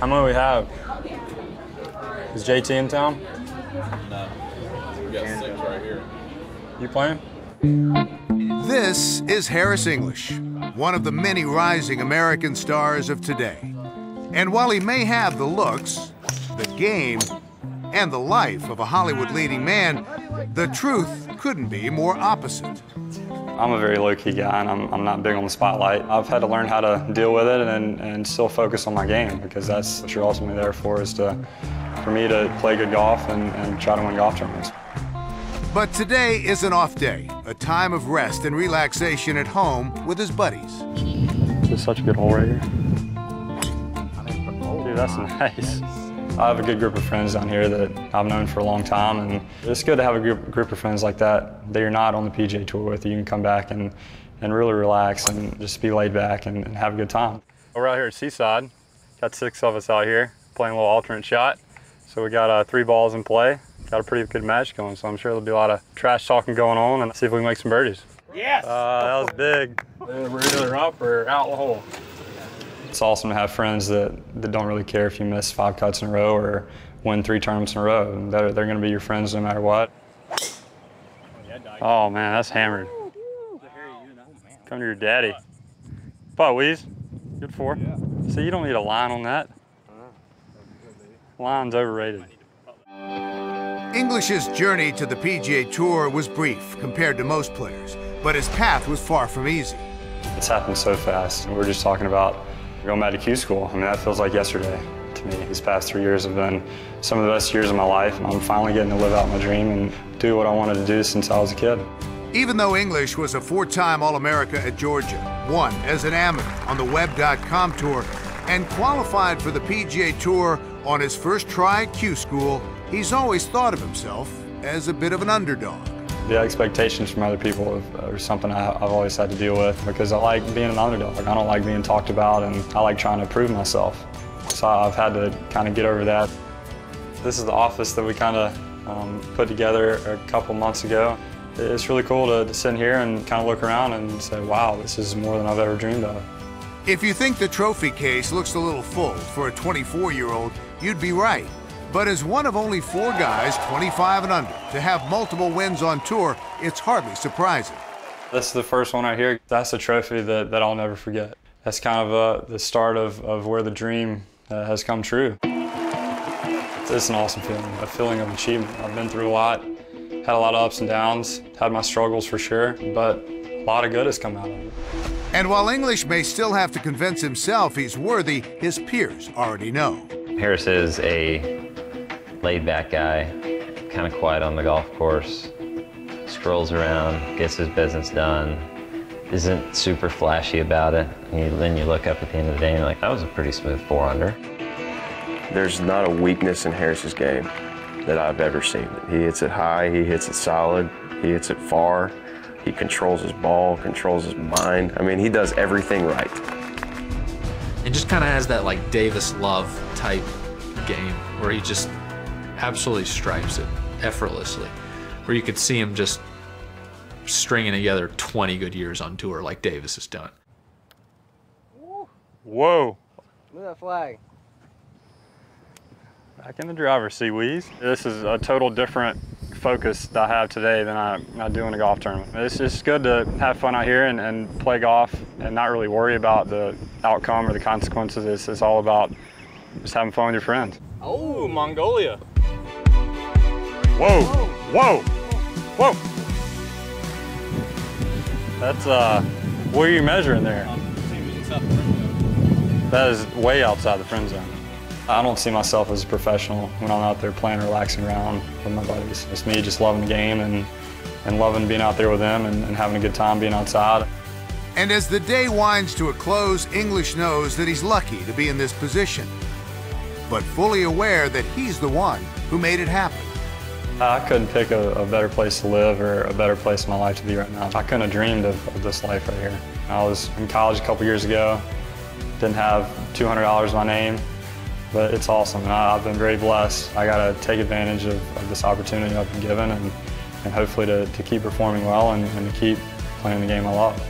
How many do we have? Is JT in town? No. We got 6 right here. You playing? This is Harris English, one of the many rising American stars of today. And while he may have the looks, the game, and the life of a Hollywood leading man, the truth couldn't be more opposite. I'm a very low-key guy, and I'm not big on the spotlight. I've had to learn how to deal with it and still focus on my game, because that's what you're ultimately there for, is for me to play good golf and try to win golf tournaments. But today is an off day, a time of rest and relaxation at home with his buddies. This is such a good hole right here. Dude, that's nice. I have a good group of friends down here that I've known for a long time, and it's good to have a group of friends like that that you're not on the PGA Tour with. You can come back and really relax and just be laid back and have a good time. We're out here at Seaside. Got 6 of us out here playing a little alternate shot. So we got 3 balls in play. Got a pretty good match going, so I'm sure there'll be a lot of trash talking going on, and see if we can make some birdies. Yes! That was big. We're either up or out the hole. It's awesome to have friends that don't really care if you miss 5 cuts in a row or win 3 tournaments in a row. They're going to be your friends no matter what. Oh, man, that's hammered. Come to your daddy. Putt, Weez. Good 4. See, you don't need a line on that. Line's overrated. English's journey to the PGA Tour was brief compared to most players, but his path was far from easy. It's happened so fast. We're just talking about going back to Q School. I mean, that feels like yesterday to me. These past 3 years have been some of the best years of my life. I'm finally getting to live out my dream and do what I wanted to do since I was a kid. Even though English was a 4-time All-America at Georgia, won as an amateur on the Web.com Tour, and qualified for the PGA Tour on his first try at Q School, he's always thought of himself as a bit of an underdog. The expectations from other people are something I've always had to deal with, because I like being an underdog. I don't like being talked about, and I like trying to prove myself. So I've had to kind of get over that. This is the office that we kind of put together a couple months ago. It's really cool to sit in here and kind of look around and say, wow, this is more than I've ever dreamed of. If you think the trophy case looks a little full for a 24-year-old, you'd be right. But as one of only 4 guys 25 and under to have multiple wins on tour, it's hardly surprising. This is the first one right here. That's a trophy that I'll never forget. That's kind of the start of where the dream has come true. It's an awesome feeling, a feeling of achievement. I've been through a lot, had a lot of ups and downs, had my struggles for sure, but a lot of good has come out of it. And while English may still have to convince himself he's worthy, his peers already know. Harris is a laid-back guy, kind of quiet on the golf course, scrolls around, gets his business done, isn't super flashy about it. Then you look up at the end of the day and you're like, that was a pretty smooth 4-under. There's not a weakness in Harris's game that I've ever seen. He hits it high, he hits it solid, he hits it far, he controls his ball, controls his mind. I mean, he does everything right. It just kind of has that like Davis Love type game where he just absolutely stripes it effortlessly, where you could see him just stringing together 20 good years on tour like Davis has done. Whoa. Look at that flag. Back in the driver's seat, Weez. This is a total different focus that I have today than I do in a golf tournament. It's just good to have fun out here and play golf and not really worry about the outcome or the consequences. It's all about just having fun with your friends. Oh, Mongolia. Whoa, whoa, whoa. That's, what are you measuring there? That is way outside the friend zone. I don't see myself as a professional when I'm out there playing, relaxing around with my buddies. It's me just loving the game and loving being out there with them and having a good time being outside. And as the day winds to a close, English knows that he's lucky to be in this position, but fully aware that he's the one who made it happen. I couldn't pick a better place to live or a better place in my life to be right now. I couldn't have dreamed of this life right here. I was in college a couple years ago, didn't have $200 in my name, but it's awesome. And I've been very blessed. I got to take advantage of this opportunity I've been given and hopefully to keep performing well and to keep playing the game I love.